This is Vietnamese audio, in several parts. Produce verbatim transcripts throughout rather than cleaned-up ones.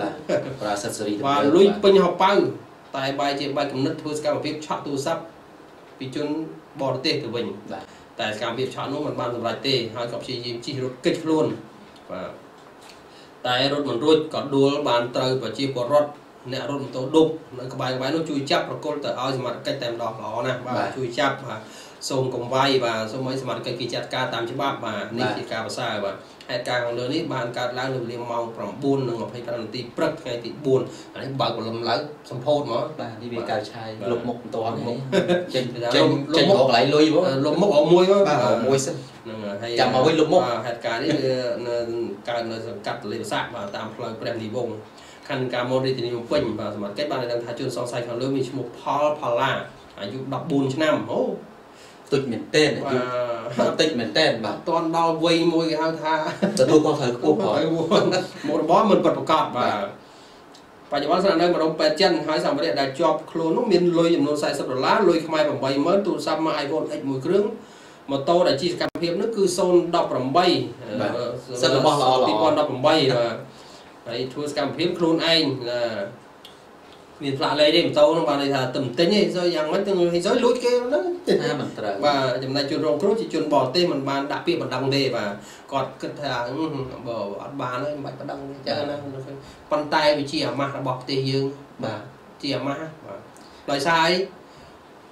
បាទប្រើសិត series ទៅបាទលុយពេញហោប៉ៅតែបាយជាបាយគំនិតធ្វើសកម្មភាពឆក់ទូរស័ព្ទពីជនបរទេសទៅវិញបាទតែសកម្មភាពឆក់នោះមិនបានសម្រេចទេហើយក៏ព្យាយាមជិះរថកិច្ចខ្លួនបាទតែរថមិនរួចក៏ដួលបានត្រូវប្រជាពលរដ្ឋអ្នករថមិនតូចឌុបនៅក្បែរក្បែរនោះជួយចាប់ប្រកុលទៅឲ្យសមត្ថកិច្ចតែម្ដងល្អណាស់បាទជួយចាប់ សូមកម្វាយបាទសូមឲ្យសមត្ថកិច្ចគេចាត់ការតាមច្បាប់បាទនេះជាការផ្សាយបាទហេតុការណ៍ក្នុងលើនេះបានកើតឡើងនៅលំលាមម៉ោង តិចមែនតើបាទតន់ដល់វ័យមួយគេហៅថាទទួលខុសត្រូវខ្ពស់ហើយមុខរបរមិនបិទប្រកាសបាទបច្ចុប្បន្នស្ថានភាពរបស់ miền lạ lây đi tàu nó vào đây là tầm tính ấy rồi rằng mấy từng hình dối lối kia nó và chừng này chun rong cốt chỉ chun bỏ tê mình bàn đã bị mình đăng đề và còn cái thằng bỏ bàn ấy bạch bắt đăng cho nên bàn tay bị chìa má bọc tê dương bà chìa má lại sai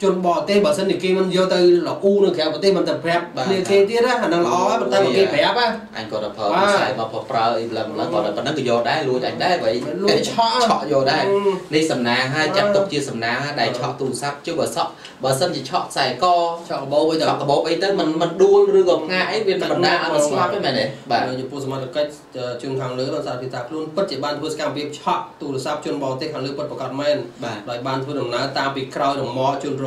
chun bỏ tê bỏ sân thì kia mình vô từ là u nữa kéo bỏ tê mình tập phép liền kia tiết á nó ló bàn tay kia phép á anh còn tập phở xài mà phở phở là nó còn là còn nó cứ vô đá luôn anh đá vậy luôn chọ vô đá đi sầm nà ha chặt tục chia sầm nà đại chọ tù sắp chứ bờ sọ bờ sân chỉ chọ xài co chọ bố bây giờ chọ bố ấy tới mình mình đua rư gọc ngại viên mình đá mình xóa cái này này bạn rồi chụp một cách trường hàng lưới và sạc thì sạc luôn bất chỉ ban thuê cam việc chọ tù sắp chun bò tê hàng lưới bất bọc cát men rồi ban thuê đồng ná ta bị cào đồng mò chun rô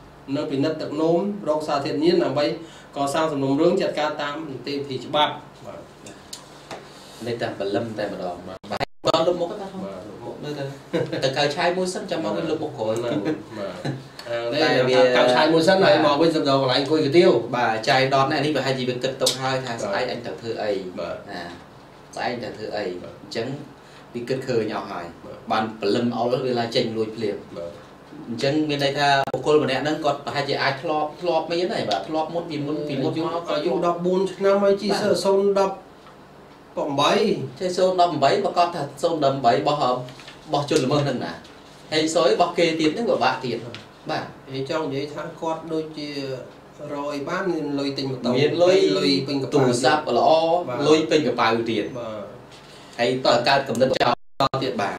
nâng bình đất tạm nôm rong xa thiên nhiên là mấy có sao sầm nôm rướng chặt ca tam tìm thì bạc đây tạm bẩn lâm tạm đỏ mà còn lúc một cái không một nơi thôi từ cào trai mua sắm cho mong cái lúc một cội đây là cào trai mua sắm này mò bên dầm dầu là anh coi cái tiêu bà trai đón này đi bà hai gì bên cật tông hai thằng sai anh thằng thư ấy à sai anh thằng thư ấy chấn bị cật khờ nhỏ hài bàn lâm áo lót là chênh lùi liền chấn bên đây tha một côn mà nè nâng cọt bà hai chị ai thọp thọp mấy cái này bà thọp muốn vì muốn vì muốn nó có dùng đập bùn năm mấy chi sờ sôn đập bỏng bảy chơi sôn đầm bảy mà con thật sôn đầm bảy bỏ hầm bỏ chân mơ thằng nè hay sói bỏ kê tiền đấy của bạn tiền bạn thì trong giấy tháng con đôi chia rồi bán lôi tình một tàu lôi lôi pin tù sáp lo lôi pin cả bao tiền hay toàn ca cầm đất chào tiền bạc